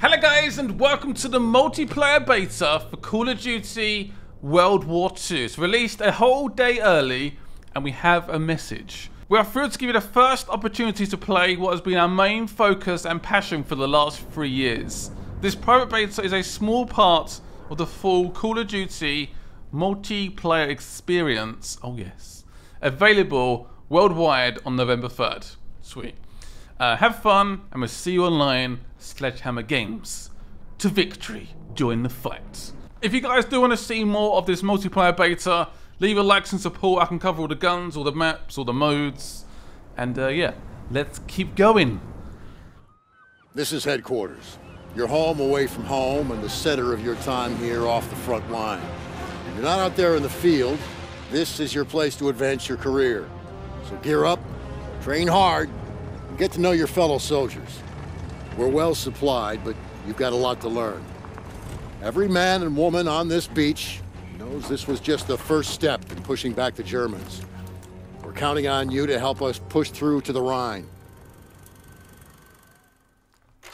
Hello guys and welcome to the multiplayer beta for Call of Duty World War II. It's released a whole day early and we have a message. We are thrilled to give you the first opportunity to play what has been our main focus and passion for the last 3 years. This private beta is a small part of the full Call of Duty multiplayer experience, oh yes, available worldwide on November 3rd. Sweet. Have fun, and we'll see you online, Sledgehammer Games. To victory, join the fight. If you guys do want to see more of this multiplayer beta, leave a like and support. I can cover all the guns, all the maps, all the modes. And yeah, let's keep going. This is headquarters. Your home away from home and the center of your time here off the front line. If you're not out there in the field, this is your place to advance your career. So gear up, train hard, get to know your fellow soldiers. We're well supplied, but you've got a lot to learn. Every man and woman on this beach knows this was just the first step in pushing back the Germans. We're counting on you to help us push through to the Rhine.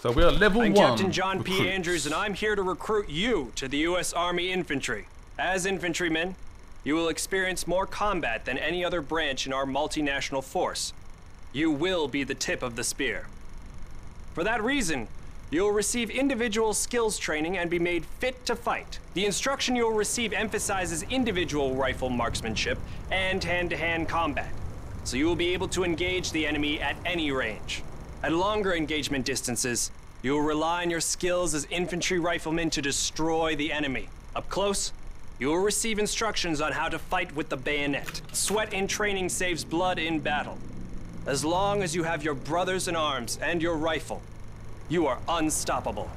So we're level one. I'm Captain John P. Andrews, and I'm here to recruit you to the U.S. Army Infantry. As infantrymen, you will experience more combat than any other branch in our multinational force. You will be the tip of the spear. For that reason, you'll receive individual skills training and be made fit to fight. The instruction you'll receive emphasizes individual rifle marksmanship and hand-to-hand combat, so you will be able to engage the enemy at any range. At longer engagement distances, you'll rely on your skills as infantry riflemen to destroy the enemy. Up close, you will receive instructions on how to fight with the bayonet. Sweat in training saves blood in battle. As long as you have your brothers in arms and your rifle, you are unstoppable.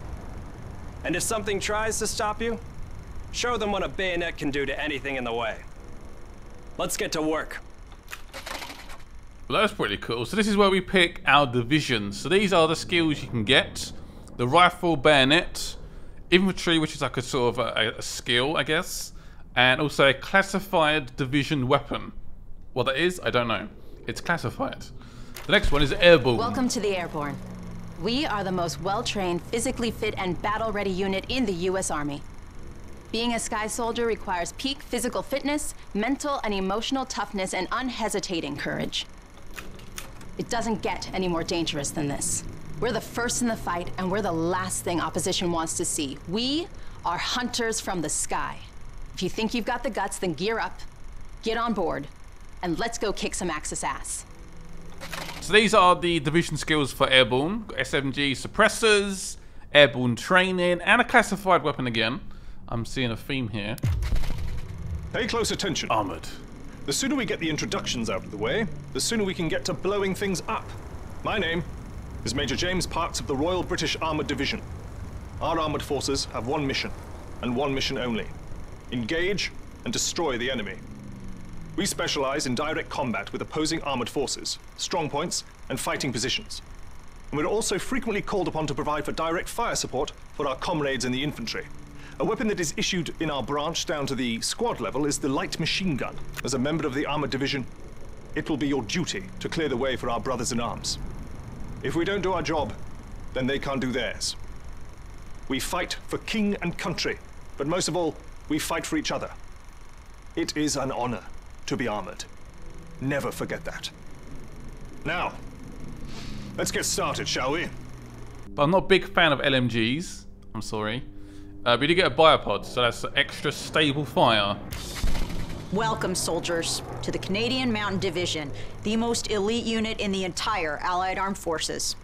And if something tries to stop you, show them what a bayonet can do to anything in the way. Let's get to work. Well, that's pretty cool. So this is where we pick our divisions. So these are the skills you can get. The rifle, bayonet, infantry, which is like a sort of a skill, I guess, and also a classified division weapon. What that is, I don't know. It's classified. The next one is airborne. Welcome to the airborne. We are the most well-trained, physically fit, and battle-ready unit in the U.S. Army. Being a sky soldier requires peak physical fitness, mental and emotional toughness, and unhesitating courage. It doesn't get any more dangerous than this. We're the first in the fight, and we're the last thing opposition wants to see. We are hunters from the sky. If you think you've got the guts, then gear up, get on board, and let's go kick some Axis ass. So these are the division skills for airborne. Got SMG suppressors, airborne training, and a classified weapon again. I'm seeing a theme here. Pay close attention. Armored. The sooner we get the introductions out of the way, the sooner we can get to blowing things up. My name is Major James Parks of the Royal British Armored Division. Our armored forces have one mission, and one mission only. Engage and destroy the enemy. We specialize in direct combat with opposing armored forces, strong points, and fighting positions. And we're also frequently called upon to provide for direct fire support for our comrades in the infantry. A weapon that is issued in our branch down to the squad level is the light machine gun. As a member of the armored division, it will be your duty to clear the way for our brothers in arms. If we don't do our job, then they can't do theirs. We fight for king and country, but most of all, we fight for each other. It is an honor to be armored. Never forget that. Now, let's get started, shall we? But I'm not a big fan of LMGs. I'm sorry. We do get a biopod, so that's extra stable fire. Welcome, soldiers, to the Canadian Mountain Division, the most elite unit in the entire Allied Armed Forces.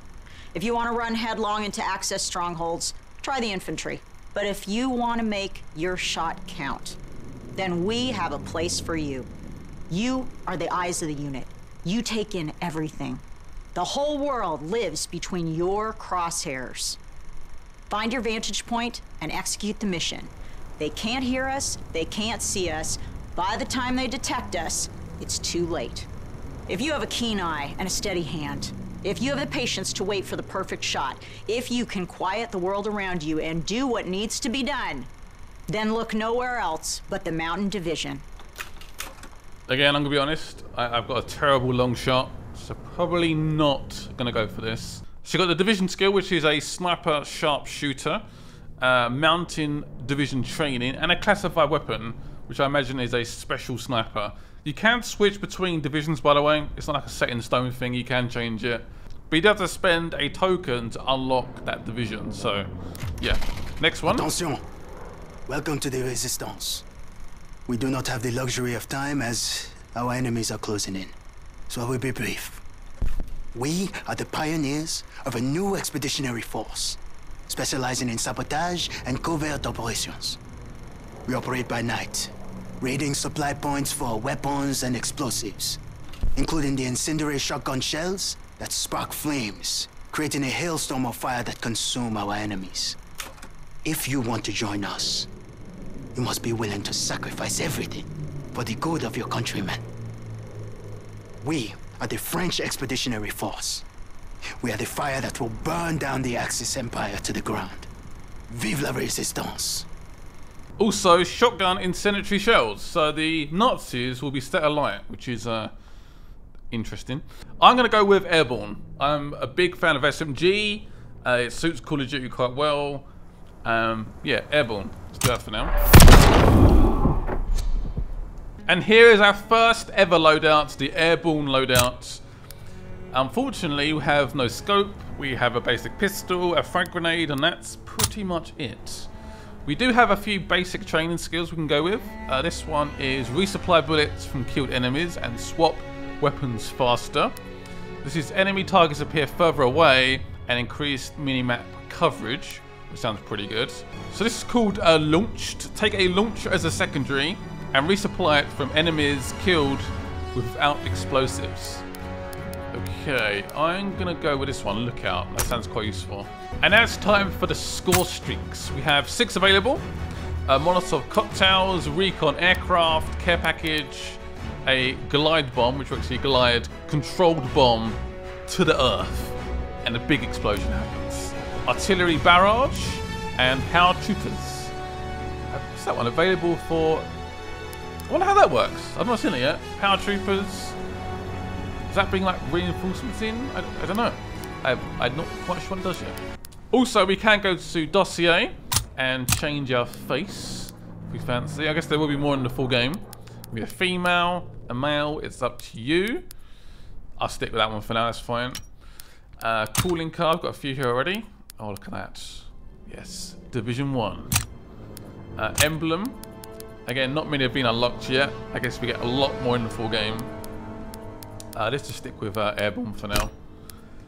If you want to run headlong into Axis strongholds, try the infantry. But if you want to make your shot count, then we have a place for you. You are the eyes of the unit. You take in everything. The whole world lives between your crosshairs. Find your vantage point and execute the mission. They can't hear us, they can't see us. By the time they detect us, it's too late. If you have a keen eye and a steady hand, if you have the patience to wait for the perfect shot, if you can quiet the world around you and do what needs to be done, then look nowhere else but the Mountain Division. Again, I'm gonna be honest, I've got a terrible long shot, so probably not gonna go for this. So you've got the division skill, which is a sniper sharpshooter, mountain division training, and a classified weapon, which I imagine is a special sniper. You can switch between divisions, by the way. It's not like a set in stone thing, you can change it. But you do have to spend a token to unlock that division, so yeah. Next one. Attention! Welcome to the Resistance. We do not have the luxury of time as our enemies are closing in. So I will be brief. We are the pioneers of a new expeditionary force, specializing in sabotage and covert operations. We operate by night, raiding supply points for weapons and explosives, including the incendiary shotgun shells that spark flames, creating a hailstorm of fire that consume our enemies. If you want to join us, you must be willing to sacrifice everything for the good of your countrymen. We are the French Expeditionary Force. We are the fire that will burn down the Axis Empire to the ground. Vive la Résistance! Also, shotgun incendiary shells. So the Nazis will be set alight, which is interesting. I'm going to go with Airborne. I'm a big fan of SMG. It suits Call of Duty quite well. Yeah, Airborne. Let's do that for now. And here is our first ever loadout, the Airborne loadout. Unfortunately, we have no scope. We have a basic pistol, a frag grenade, and that's pretty much it. We do have a few basic training skills we can go with. This one is resupply bullets from killed enemies and swap weapons faster. This is enemy targets appear further away and increased minimap coverage, which sounds pretty good. So this is called a Launched. Take a launcher as a secondary and resupply it from enemies killed without explosives. Okay, I'm gonna go with this one, Lookout. That sounds quite useful. And now it's time for the score streaks. We have 6 available. Molotov cocktails, recon aircraft, care package, a glide bomb, which will actually glide controlled bomb to the earth. And a big explosion happens. Artillery barrage and Power Troopers. Is that one available for... I wonder how that works. I've not seen it yet. Power Troopers. Does that bring like reinforcements in? I don't know. I'm not quite sure what it does yet. Also, we can go to Dossier and change our face if we fancy. I guess there will be more in the full game. We have female, a male, it's up to you. I'll stick with that one for now, that's fine. Calling card, I've got a few here already. Oh, look at that. Yes, Division 1. Emblem. Again, not many have been unlocked yet. I guess we get a lot more in the full game. Let's just stick with Airborne for now.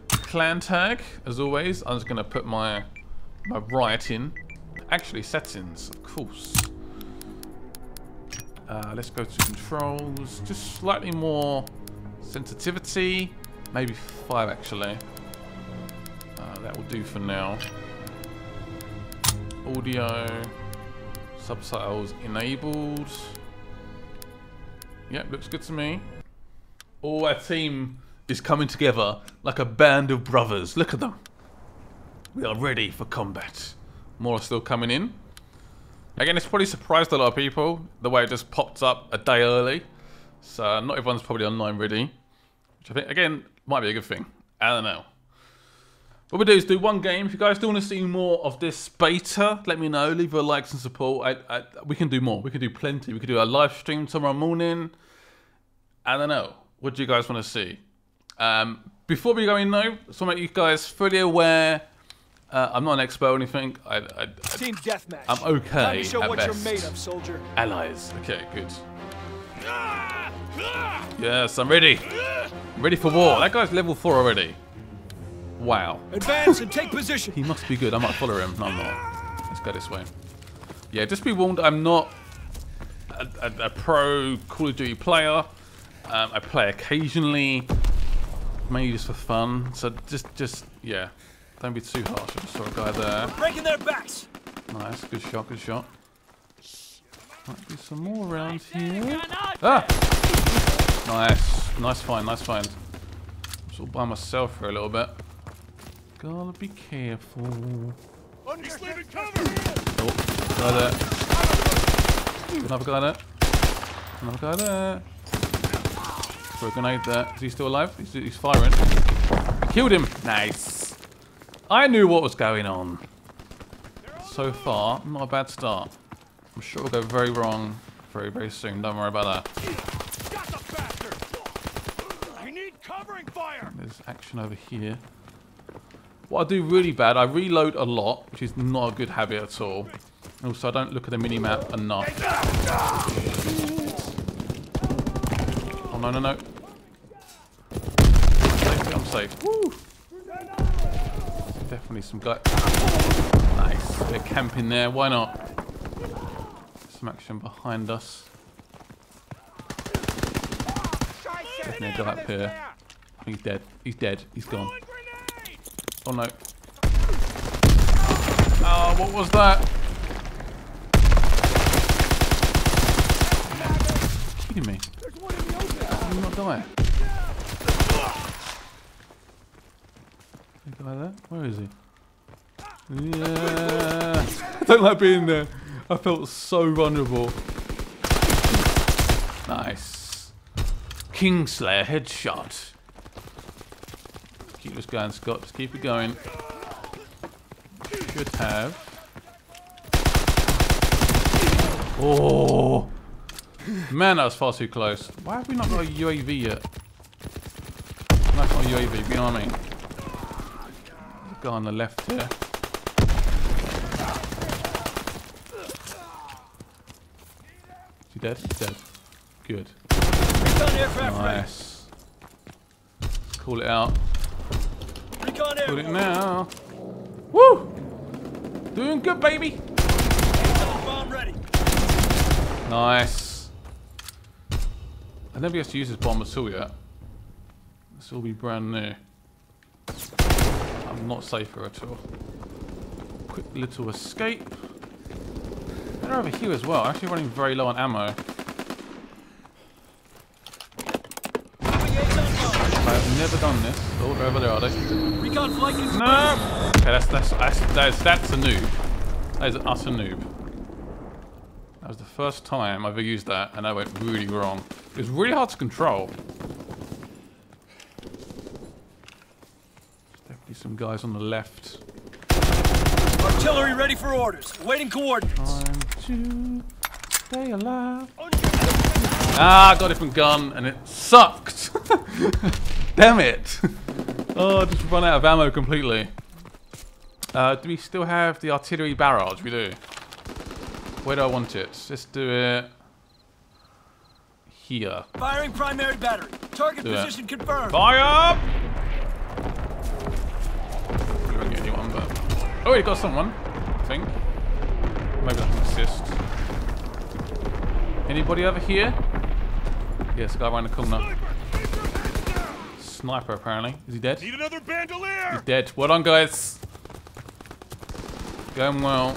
Clan tag, as always. I'm just going to put my riot in. Actually, settings, of course. Let's go to controls. Just slightly more sensitivity. Maybe 5, actually. That will do for now. Audio. Subtitles enabled. Yep, looks good to me. Oh, our team is coming together like a band of brothers. Look at them. We are ready for combat. More are still coming in. Again, it's probably surprised a lot of people, the way it just popped up a day early. So not everyone's probably online ready. Which I think, again, might be a good thing. I don't know. What we do is do one game. If you guys do want to see more of this beta, let me know. Leave your likes and support. We can do more. We can do plenty. We could do a live stream tomorrow morning. I don't know. What do you guys want to see? Before we go in though, I just want to make you guys fully aware. I'm not an expert or anything. Team deathmatch. I'm okay. Time to show at what best. You're made of, soldier. Allies. Okay, good. Yes, I'm ready. I'm ready for war. That guy's level 4 already. Wow. Advance and take position. He must be good. I might follow him. No, I'm not. Let's go this way. Yeah, just be warned. I'm not a pro Call of Duty player. I play occasionally, maybe just for fun. So just yeah, don't be too harsh. I just saw a guy there. We're breaking their backs. Nice, good shot, good shot. Might be some more around here. Ah! Nice, nice find, nice find. I'm all by myself for a little bit. Gotta be careful. Oh, guy there. Another guy there. Another guy there. Throw a grenade there. Is he still alive? He's firing. I killed him. Nice. I knew what was going on. So far, not a bad start. I'm sure it'll go very wrong very, very soon. Don't worry about that. Got the bastard. I need covering fire. There's action over here. What I do really bad, I reload a lot, which is not a good habit at all. Also, I don't look at the mini-map enough. Oh, no, no, no. I'm safe. Woo! Definitely some guy. Nice. They're camping there. Why not? Some action behind us. There's no guy up here. He's dead. He's dead. He's gone. Oh, no. Oh, what was that? Kidding me. How did you not die? Like that? Where is he? Yeah. I don't like being there. I felt so vulnerable. Nice. Kingslayer headshot. Keep this going, Scott. Just keep it going. Should have. Oh. Man, that was far too close. Why have we not got a UAV yet? That's not a UAV, you know what I mean? Guy on the left here. Is he dead? He's dead. Good. Nice. Let's call it out. Call it now. Woo! Doing good, baby. Nice. I never used to use this bomb at all yet. This will be brand new. I'm not safer at all. Quick little escape. They're over here as well. I'm actually running very low on ammo. I've never done this. Oh, they're over there, are they? No! Okay, that's a noob. That is an utter noob. That was the first time I've ever used that, and that went really wrong. It was really hard to control. Some guys on the left. Artillery ready for orders. Waiting coordinates. Time to stay alive. Ah, got a different gun and it sucked. Damn it. Oh, I just run out of ammo completely. Do we still have the artillery barrage? We do. Where do I want it? Let's do it here. Firing primary battery. Target position confirmed. Fire up! Oh, you got someone, I think. Maybe I can assist. Anybody over here? Yes, a guy around the corner. Sniper, apparently. Is he dead? Need another bandolier! He's dead. Well done, guys. Going well.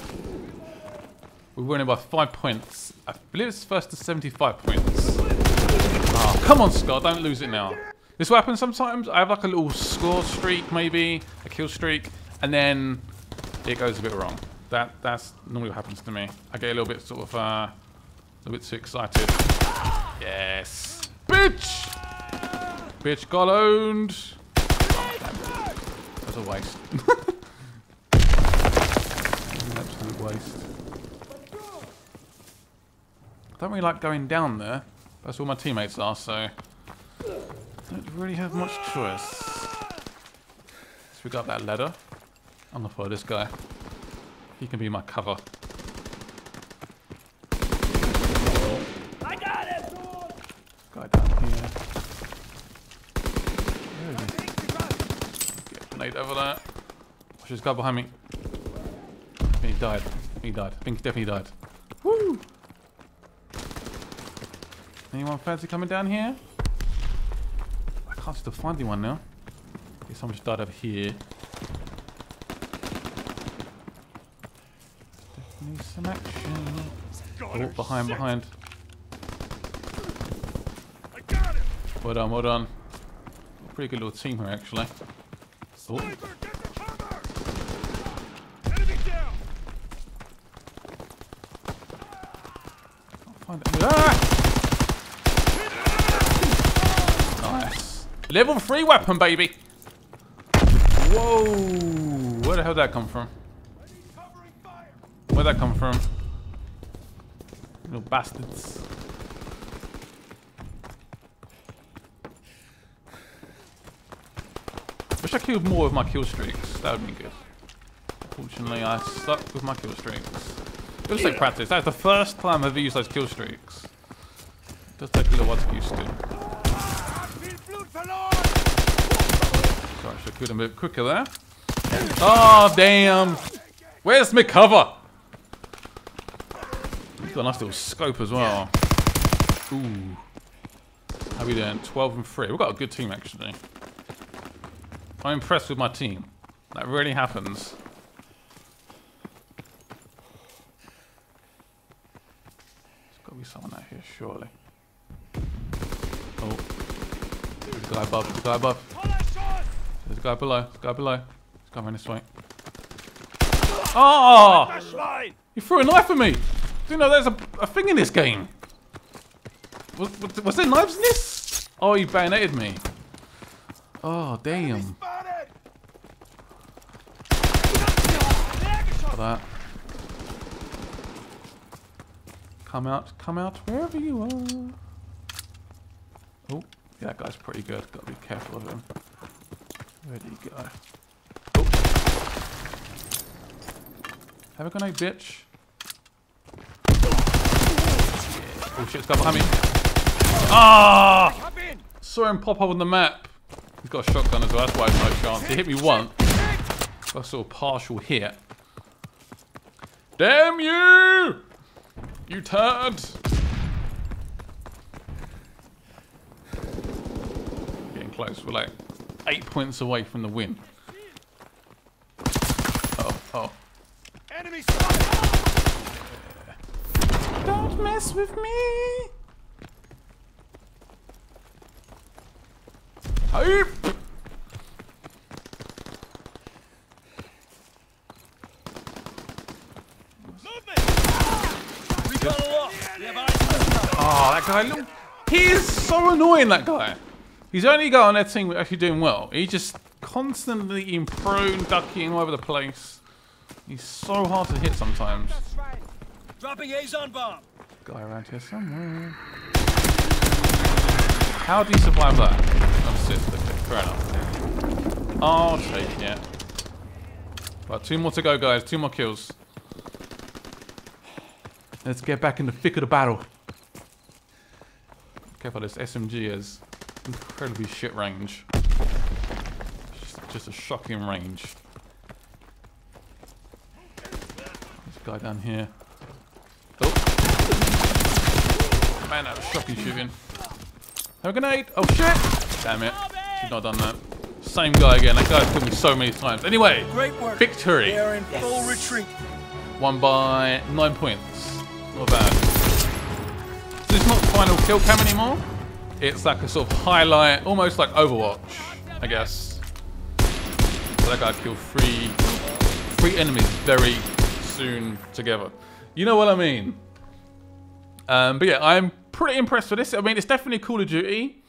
We're winning by 5 points. I believe it's first to 75 points. Oh, come on, Scott. Don't lose it now. This will happen sometimes. I have like a little score streak, maybe. A kill streak. And then... it goes a bit wrong. That's normally what happens to me. I get a little bit sort of a little bit too excited. Yes, bitch, bitch got owned. Oh, that was a waste. An absolute waste. I don't really like going down there. That's all my teammates are, so I don't really have much choice. So we got that ladder. I'm gonna follow this guy. He can be my cover. I got it! Guy down here. Where is he? Get a grenade over there. Watch this guy behind me. He died. He died. I think he definitely died. Woo! Anyone fancy coming down here? I can't still find anyone now. I guess someone just died over here. Need some action. Oh, behind, behind. I got him. Well done, well done. Pretty good little team here, actually. Oh. Enemy down. I'll find it. Ah! Nice. Level 3 weapon, baby. Whoa. the hell did that come from? Where'd that come from? Little bastards. Wish I killed more of my kill streaks. That would be good. Unfortunately, I suck with my kill streaks. It was like practice. That's the first time I've ever used those kill streaks. It does take a little while to get used to. Sorry, I should have killed a bit quicker there. Oh, damn! Where's my cover? He's got a nice little scope as well. Ooh. How are we doing? 12 and 3. We've got a good team, actually. I'm impressed with my team. That really happens. There's got to be someone out here, surely. Oh. There's a guy above. There's a guy above. There's a guy below. There's a guy below. He's coming this way. Oh! You threw a knife at me! Do you know there's a thing in this game? Was there knives in this? Oh, you bayoneted me. Oh, damn. Got that. Come out, wherever you are. Oh, yeah, that guy's pretty good. Gotta be careful of him. Where do you go? Oh. Have a grenade, bitch. Yeah. Oh shit, it's got behind me. Ah! Oh! Saw him pop up on the map. He's got a shotgun as well, that's why I have no chance. He hit me once. Got a sort of partial hit. Damn you! You turd! Getting close, we're like 8 points away from the win. Oh, oh. Enemy spotted. Yeah. Don't mess with me. Hype. Oh, that guy! Look. He is so annoying. That guy. He's only got on their team actually doing well. He's just constantly in prone, ducking all over the place. He's so hard to hit sometimes. Right. Dropping Azon bomb. Guy around here somewhere. How do you survive that? Oh, sister. Fair enough. I'll take it. Yeah. Right, 2 more to go, guys. 2 more kills. Let's get back in the thick of the battle. Careful, this SMG is incredibly shit range. Just a shocking range. This guy down here. Oh! Man, that was shocking shooting. No grenade! Oh shit! Damn it. Should not have done that. Same guy again. That guy's killed me so many times. Anyway! Great work. Victory! They are in full retreat. Won by 9 points. Not bad. So it's not final kill cam anymore. It's like a sort of highlight, almost like Overwatch, I guess. So that guy killed three enemies very soon together. You know what I mean? But yeah, I'm pretty impressed with this. I mean, it's definitely Call of Duty,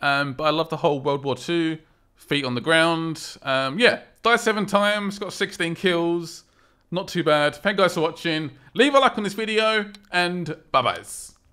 but I love the whole World War II, feet on the ground. Yeah, died 7 times, got 16 kills. Not too bad. Thank you guys for watching. Leave a like on this video, and bye-byes.